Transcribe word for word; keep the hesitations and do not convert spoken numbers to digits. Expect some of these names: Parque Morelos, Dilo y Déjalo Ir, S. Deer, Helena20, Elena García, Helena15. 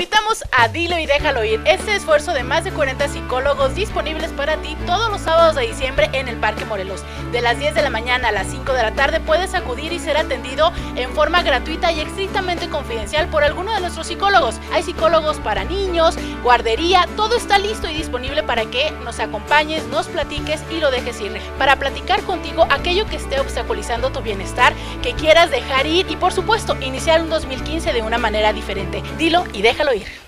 Invitamos a Dilo y Déjalo Ir, este esfuerzo de más de cuarenta psicólogos disponibles para ti todos los sábados de diciembre en el Parque Morelos. De las diez de la mañana a las cinco de la tarde puedes acudir y ser atendido en forma gratuita y estrictamente confidencial por alguno de nuestros psicólogos. Hay psicólogos para niños, guardería, todo está listo y disponible para que nos acompañes, nos platiques y lo dejes ir. Para platicar contigo aquello que esté obstaculizando tu bienestar, que quieras dejar ir y por supuesto iniciar un dos mil quince de una manera diferente. Dilo y déjalo ir.